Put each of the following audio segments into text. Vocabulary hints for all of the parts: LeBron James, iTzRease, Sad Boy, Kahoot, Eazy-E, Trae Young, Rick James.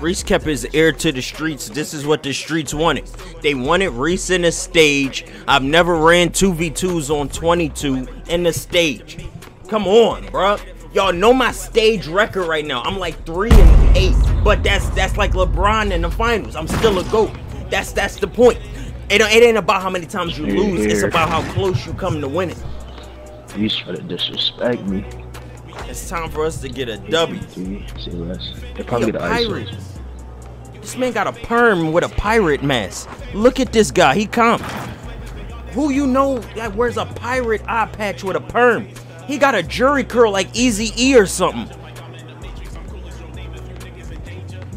Reese kept his ear to the streets. This is what the streets wanted. They wanted Reese in the stage. I've never ran 2v2s on 22 in the stage. Come on, bruh. Y'all know my stage record right now. I'm like 3-8, but that's like LeBron in the finals. I'm still a GOAT. That's the point. It ain't about how many times you lose. It's about how close you come to winning. You try to disrespect me. It's time for us to get a W. See less. They're probably the pirate. This man got a perm with a pirate mask. Look at this guy. He calm. Who you know that wears a pirate eye patch with a perm? He got a jury curl like Eazy-E or something.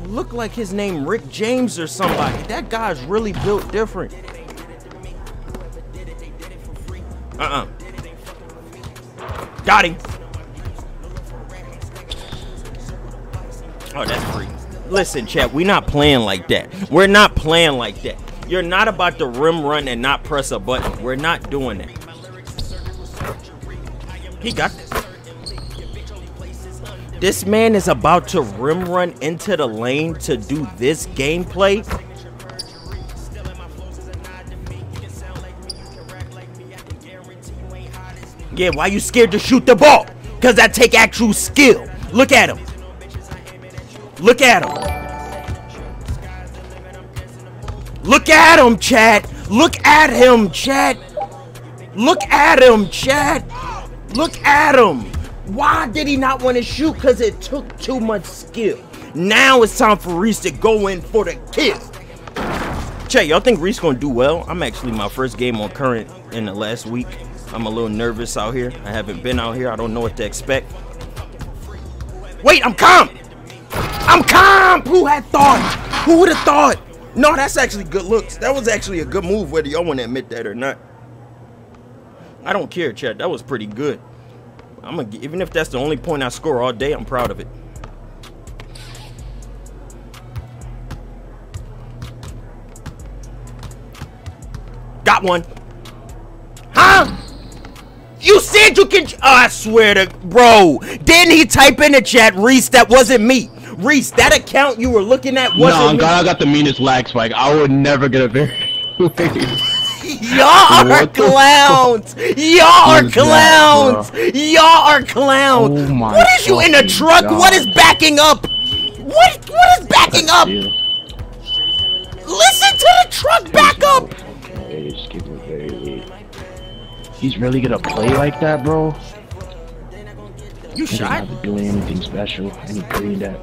Look like his name Rick James or somebody. That guy's really built different. Got him. Oh, that's free. Listen, chat, we're not playing like that. We're not playing like that. You're not about to rim run and not press a button. We're not doing that. He got this. This man is about to rim run into the lane to do this gameplay. Yeah, why you scared to shoot the ball? Because I take actual skill. Look at him. Look at him. Look at him, chat. Look at him, chat. Look at him, chat. Look at him. Why did he not want to shoot? Because it took too much skill. Now it's time for Reese to go in for the kill. Chat, y'all think Reese going to do well? I'm actually my first game on current in the last week. I'm a little nervous out here. I haven't been out here. I don't know what to expect. Wait, I'm calm. I'm calm. Who had thought? Who would have thought? No, that's actually good looks. That was actually a good move, whether y'all want to admit that or not. I don't care, chat. That was pretty good. Even if that's the only point I score all day, I'm proud of it. Got one. Huh? You said you can. Oh, I swear to bro. Didn't he type in the chat, Reese? That wasn't me. Reese, that account you were looking at wasn't me. No, God, I got the meanest lag spike. I would never get a very. Y'all are clowns! Y'all are clowns! Y'all are clowns! Oh what is you in a truck? God. What is backing up? What is backing up? Listen to the truck back up! He's really gonna play like that, bro? You shot? He's not doing anything special, and he cleaned that.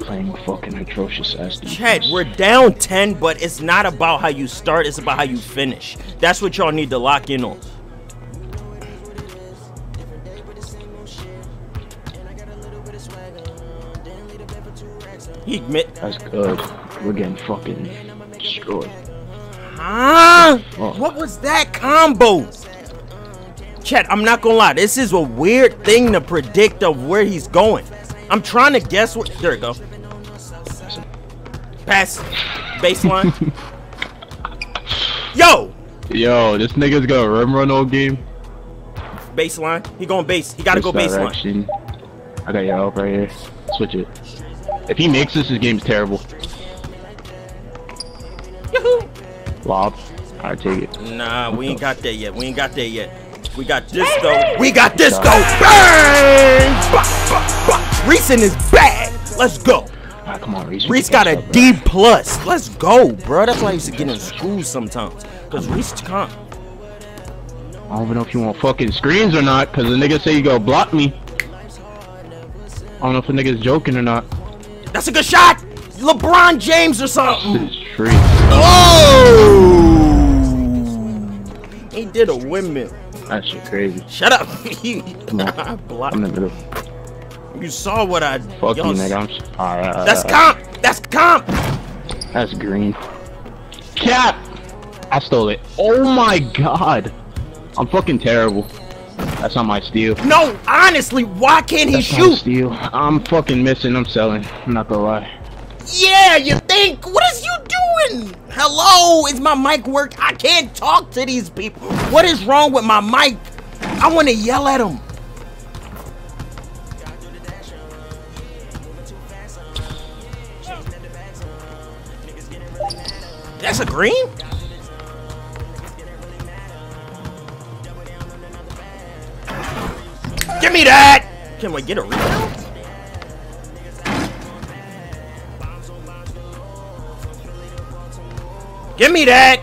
Playing fucking atrocious ass defense. Chat, we're down 10, but it's not about how you start, it's about how you finish. That's what y'all need to lock in on. That's good. We're getting fucking destroyed. Huh? What was that combo? Chat, I'm not gonna lie, this is a weird thing to predict of where he's going. I'm trying to guess what. There it go. Pass. Baseline. Yo. Yo, this nigga's gonna rim run all game. Baseline. He going base. He gotta go baseline. I got your help right here. Switch it. If he makes this, his game's terrible. Yahoo. Lob. I take it. Nah, we ain't got that yet. We ain't got that yet. We got this though. We got this though. Bang! Bah, bah, bah. Reese in his bag. Let's go. Right, come on, Reese. Reese got a D plus. Let's go, bro. That's why I used to get in school sometimes. Cause Reese can't. I don't even know if you want fucking screens or not. Cause the nigga say you gonna block me. I don't know if the nigga's joking or not. That's a good shot. LeBron James or something. Oh! He did a windmill. That shit crazy. Shut up. I blocked. I'm in the middle. You saw what I did. Fuck you, nigga. That's comp. That's comp. That's green. Cap. I stole it. Oh my god. I'm fucking terrible. That's not my steal. No, honestly, why can't he shoot? Not my steal. I'm fucking missing. I'm selling. I'm not gonna lie. Yeah, you think? What is you doing? Hello, is my mic work? I can't talk to these people. What is wrong with my mic? I want to yell at them. That's a green? Give me that! Can we get a rebound? Give me that!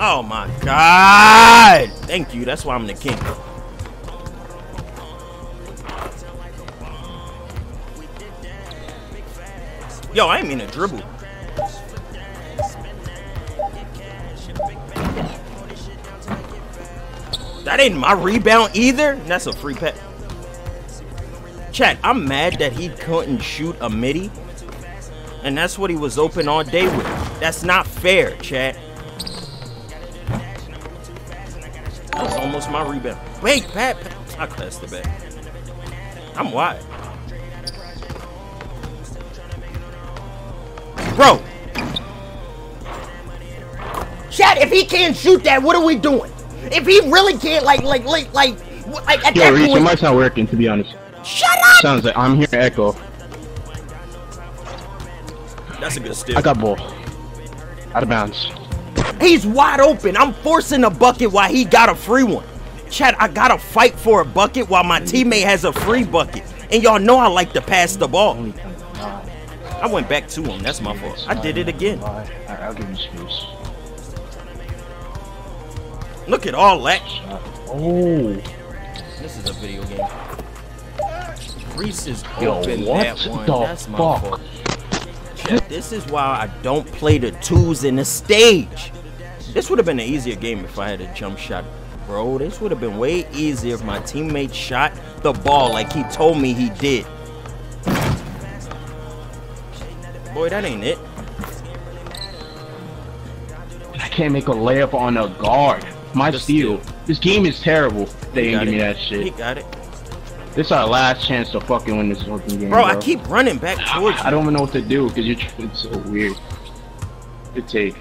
Oh my god! Thank you, that's why I'm the king. Yo, I ain't mean to dribble. That ain't my rebound either? That's a free pass. Chat, I'm mad that he couldn't shoot a midi. And that's what he was open all day with. That's not fair, chat. That was almost my rebound. Wait, Pat. I classed the back. I'm wide. Bro. Chat, if he can't shoot that, what are we doing? If he really can't, like at that point, mic's not working, to be honest. Shut up! Sounds like I'm hearing echo. That's a good steal. I got ball. Out of bounds. He's wide open. I'm forcing a bucket while he got a free one. Chat, I gotta fight for a bucket while my teammate has a free bucket. And y'all know I like to pass the ball. I went back to him. That's my fault. I did it again. Alright, I'll give you space. Look at all that. Oh. This is a video game. Reese is open. Yo, what that one. The that's my fuck? Fault. Chat, this is why I don't play the twos in the stage. This would have been an easier game if I had a jump shot. Bro, this would have been way easier if my teammate shot the ball like he told me he did. Boy, that ain't it. I can't make a layup on a guard. My steal. This game is terrible. They didn't give me that shit. He got it. This is our last chance to fucking win this fucking game, bro. I keep running back towards you. I don't even know what to do because it's so weird. Good take.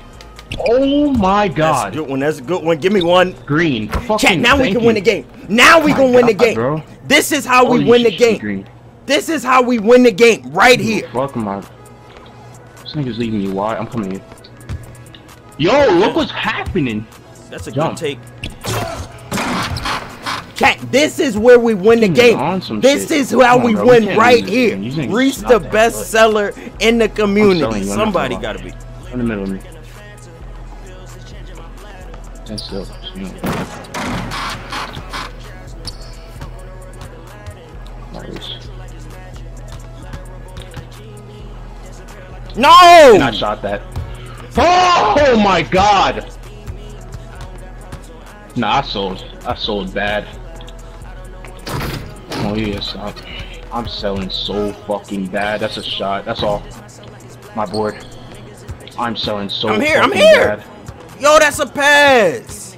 Oh my god. That's a good one. That's a good one. Give me one. Green. Fucking Chat, now we can win the game. Now we can win the game. Bro. This is how we win the game. Green. This is how we win the game right here. Fuck my. This nigga's leaving me wide. I'm coming in. Yo, look what's happening. That's a good take. Chat, this is where we win the game. This is how we win right here. Reese the best seller in the community. Somebody gotta be. In the middle of me. That's still. Nice. No! And I shot that. Oh my god! Nah, I sold bad. Oh yes, I'm selling so fucking bad. That's a shot. That's all. My board. I'm selling so. I'm here. Fucking I'm here. Bad. Yo, that's a pass.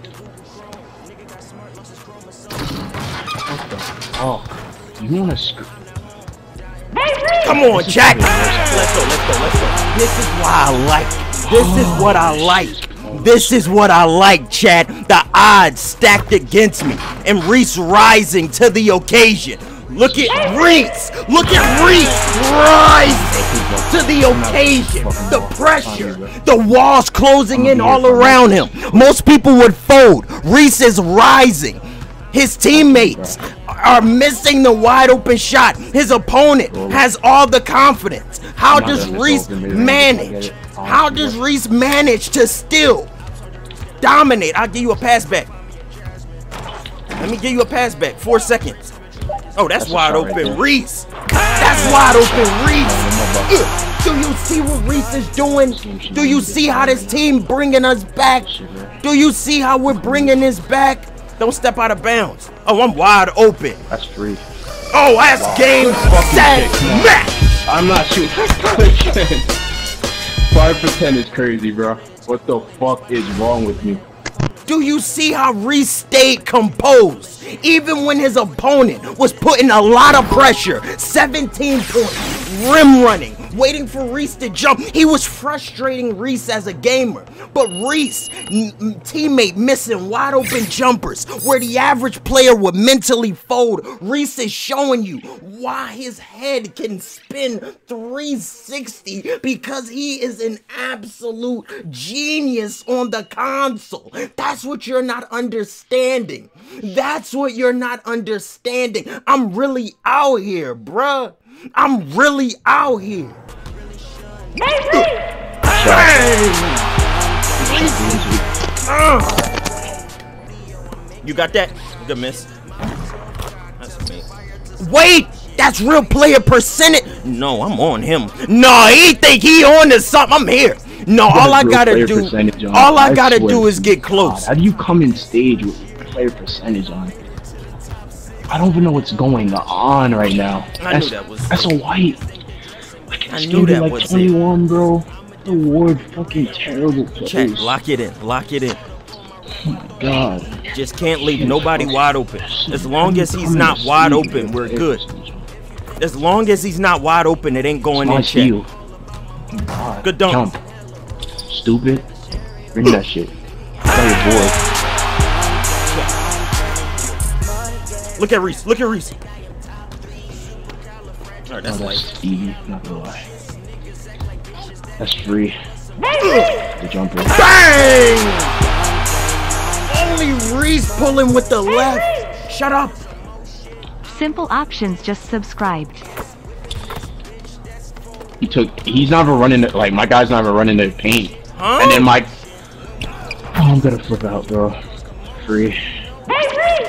What the fuck? You wanna screw? Come on, Jack. Let's go. This is why I like it. This is what I like. This is what I like, Chad. The odds stacked against me. And Reese rising to the occasion. Look at Reese. Look at Reese rising to the occasion. The pressure. The walls closing in all around him. Most people would fold. Reese is rising. His teammates are missing the wide open shot. His opponent has all the confidence. How does Reese manage? How does Reese manage to still dominate? I'll give you a pass back. Let me give you a pass back. 4 seconds. Oh, that's wide open, Reese. That's wide open, Reese. Do you see what Reese is doing? Do you see how this team bringing us back? Do you see how we're bringing this back? Don't step out of bounds. Oh, I'm wide open. That's free. Oh, that's game, set, match. I'm not shooting. 5 for 10 is crazy, bro. What the fuck is wrong with me? Do you see how Reese stayed composed? Even when his opponent was putting a lot of pressure, 17 points, rim running, waiting for Reese to jump. He was frustrating Reese as a gamer, but Reese, teammate missing wide open jumpers where the average player would mentally fold. Reese is showing you why his head can spin 360 because he is an absolute genius on the console. That's what you're not understanding. That's what you're not understanding. I'm really out here, bruh. I'm really out here. You got that? Good miss. That's amazing. Wait! That's real player percentage. No, I'm on him. No, he think he on to something. I'm here. No, all I gotta do is get close. God, how do you come in stage with player percentage on? I don't even know what's going on right now. That's a white. I knew that was 21, bro. The ward fucking terrible. Check, lock it in. Lock it in. Oh my God. Just can't leave nobody wide open. As long as he's not wide open, we're good. As long as he's not wide open, it ain't going in check. Good dunk. Stupid. Bring that shit. Look at Reese. Look at Reese. Alright, that's light. Not gonna lie. That's free. The jumper. Bang! Only Reese pulling with the left. Shut up. Simple options. Just subscribe. He took. He's not even running. Like my guy's not even running the paint. Huh? And then my. Oh, I'm gonna flip out, bro. Free.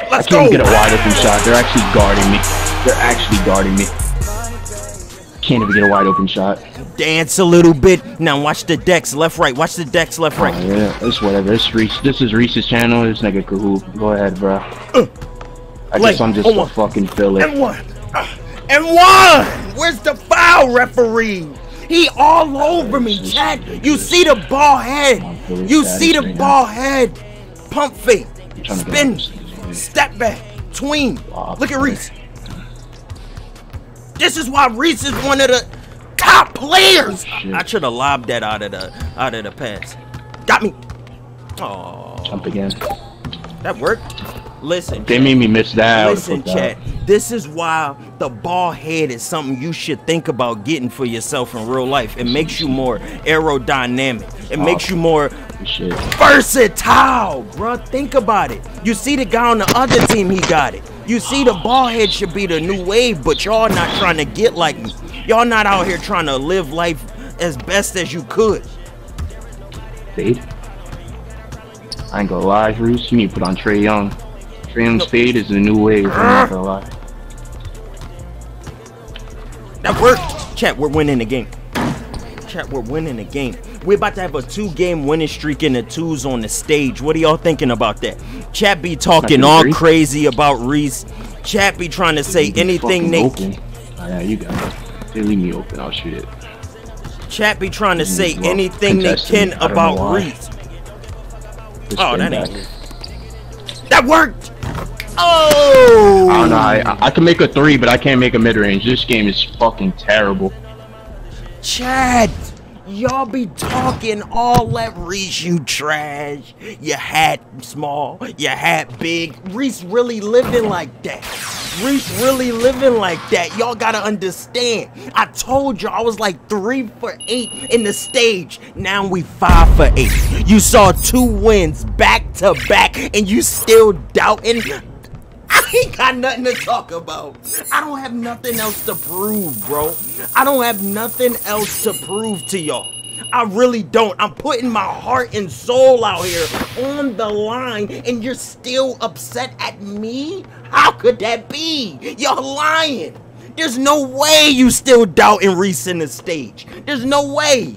Let's go. I can't get a wide open shot. They're actually guarding me. They're actually guarding me. Can't even get a wide open shot. Dance a little bit. Now watch the decks left, right. Watch the decks left, right. Oh, yeah, it's whatever. It's Reese. This is Reese's channel. This nigga Kahoot. Go ahead, bro. I'm just gonna fucking fill it. And one. And one. Where's the foul, referee? He all over me, chat. You see the ball head. You see the ball head. Pump fake. Spin. Step back, tween. Look at Reese. This is why Reese is one of the top players. I should have lobbed that out of the pass. Got me. Oh. Jump again. That worked. Listen. They made me miss that. Listen, chat. This is why the ball head is something you should think about getting for yourself in real life. It makes you more aerodynamic. It makes you more versatile, bro. Think about it. You see the guy on the other team, he got it. You see the ball head should be the new wave, but y'all not trying to get like me. Y'all not out here trying to live life as best as you could. Fade. I ain't gonna lie, Reese. You need to put on Trae Young. Trae Young's fade is the new wave. I ain't gonna lie. That worked. Chat, we're winning the game. Chat, we're winning the game. We're about to have a 2-game winning streak in the 2s on the stage. What are y'all thinking about that? Chat be talking all crazy about Reese. Chat be trying to say anything they can. Oh, yeah, you got it. They leave me open, I'll shoot it. Chat be trying to say anything they can about Reese. Oh, that ain't. That worked! Oh! I don't know. I can make a 3, but I can't make a mid-range. This game is fucking terrible. Chat! Y'all be talking all that Reese, you trash. Your hat small, your hat big. Reese really living like that. Reese really living like that. Y'all gotta understand. I told y'all I was like 3 for 8 in the stage. Now we 5 for 8. You saw 2 wins back to back and you still doubting. I ain't got nothing to talk about. I don't have nothing else to prove, bro. I don't have nothing else to prove to y'all. I really don't. I'm putting my heart and soul out here on the line, and you're still upset at me? How could that be? You're lying. There's no way you still doubting Reese in the stage. There's no way.